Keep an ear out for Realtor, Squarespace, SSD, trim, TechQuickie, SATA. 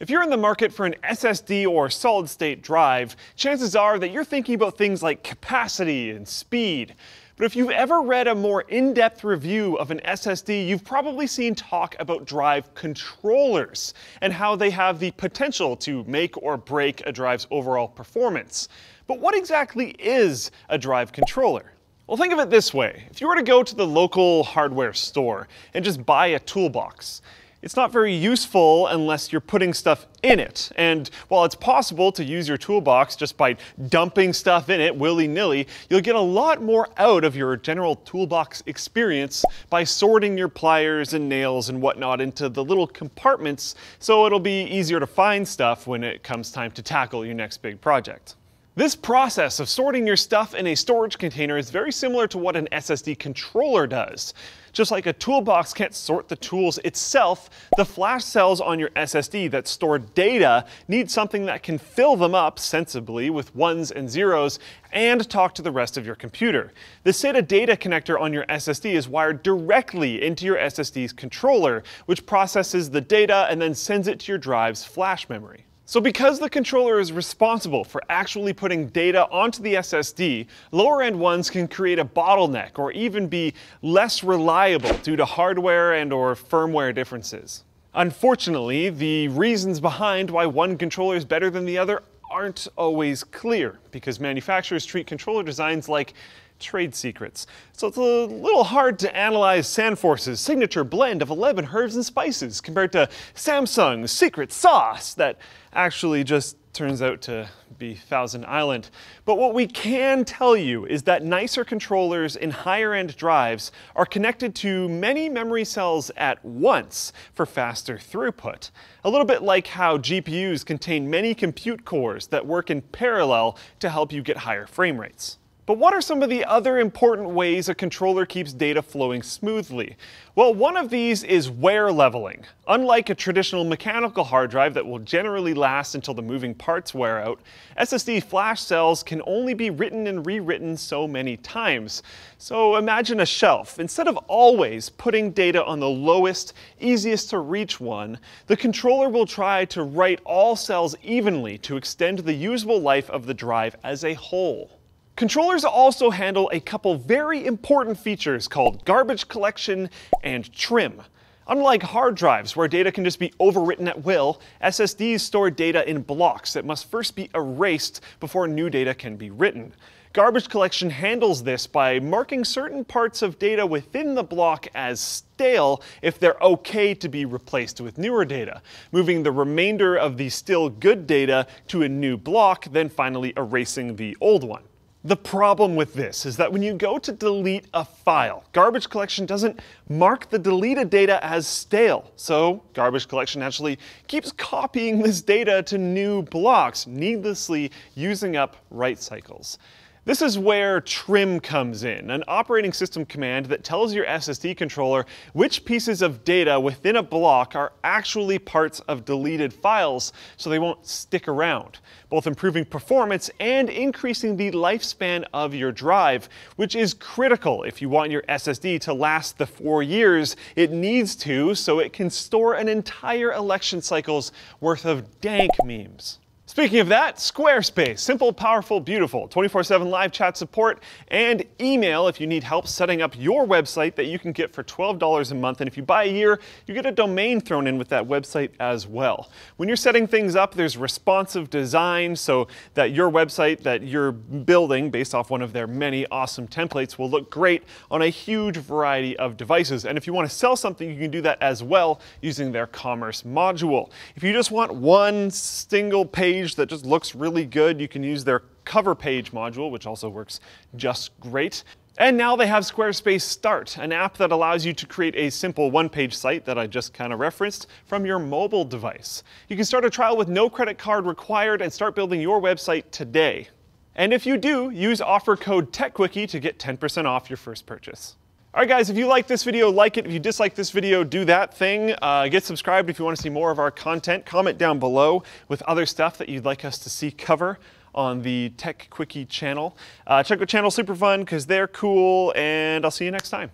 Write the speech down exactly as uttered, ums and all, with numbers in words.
If you're in the market for an S S D or solid-state drive, chances are that you're thinking about things like capacity and speed. But if you've ever read a more in-depth review of an S S D, you've probably seen talk about drive controllers and how they have the potential to make or break a drive's overall performance. But what exactly is a drive controller? Well, think of it this way. If you were to go to the local hardware store and just buy a toolbox, it's not very useful unless you're putting stuff in it. And while it's possible to use your toolbox just by dumping stuff in it willy-nilly, you'll get a lot more out of your general toolbox experience by sorting your pliers and nails and whatnot into the little compartments, so it'll be easier to find stuff when it comes time to tackle your next big project. This process of sorting your stuff in a storage container is very similar to what an S S D controller does. Just like a toolbox can't sort the tools itself, the flash cells on your S S D that store data need something that can fill them up sensibly with ones and zeros and talk to the rest of your computer. The SATA data connector on your S S D is wired directly into your S S D's controller, which processes the data and then sends it to your drive's flash memory. So because the controller is responsible for actually putting data onto the S S D, lower-end ones can create a bottleneck or even be less reliable due to hardware and or firmware differences. Unfortunately, the reasons behind why one controller is better than the other aren't always clear, because manufacturers treat controller designs like trade secrets. So it's a little hard to analyze SandForce's signature blend of eleven herbs and spices compared to Samsung's secret sauce that actually just turns out to be Thousand Island. But what we can tell you is that nicer controllers in higher-end drives are connected to many memory cells at once for faster throughput. A little bit like how G P Us contain many compute cores that work in parallel to help you get higher frame rates. But what are some of the other important ways a controller keeps data flowing smoothly? Well, one of these is wear leveling. Unlike a traditional mechanical hard drive that will generally last until the moving parts wear out, S S D flash cells can only be written and rewritten so many times. So imagine a shelf. Instead of always putting data on the lowest, easiest to reach one, the controller will try to write all cells evenly to extend the usable life of the drive as a whole. Controllers also handle a couple very important features called garbage collection and trim. Unlike hard drives, where data can just be overwritten at will, S S Ds store data in blocks that must first be erased before new data can be written. Garbage collection handles this by marking certain parts of data within the block as stale if they're okay to be replaced with newer data, moving the remainder of the still good data to a new block, then finally erasing the old one. The problem with this is that when you go to delete a file, garbage collection doesn't mark the deleted data as stale. So garbage collection actually keeps copying this data to new blocks, needlessly using up write cycles. This is where trim comes in, an operating system command that tells your S S D controller which pieces of data within a block are actually parts of deleted files, so they won't stick around, both improving performance and increasing the lifespan of your drive, which is critical if you want your S S D to last the four years it needs to so it can store an entire election cycle's worth of dank memes. Speaking of that, Squarespace, simple, powerful, beautiful, twenty-four seven live chat support, and email if you need help setting up your website that you can get for twelve dollars a month. And if you buy a year, you get a domain thrown in with that website as well. When you're setting things up, there's responsive design so that your website that you're building based off one of their many awesome templates will look great on a huge variety of devices. And if you want to sell something, you can do that as well using their commerce module. If you just want one single page that just looks really good, you can use their cover page module, which also works just great. And now they have Squarespace Start, an app that allows you to create a simple one-page site that I just kind of referenced from your mobile device. You can start a trial with no credit card required and start building your website today. And if you do, use offer code TechQuickie to get ten percent off your first purchase. All right, guys, if you like this video, like it. If you dislike this video, do that thing. Uh, get subscribed if you want to see more of our content. Comment down below with other stuff that you'd like us to see cover on the TechQuickie channel. Uh, check the channel, super fun, because they're cool, and I'll see you next time.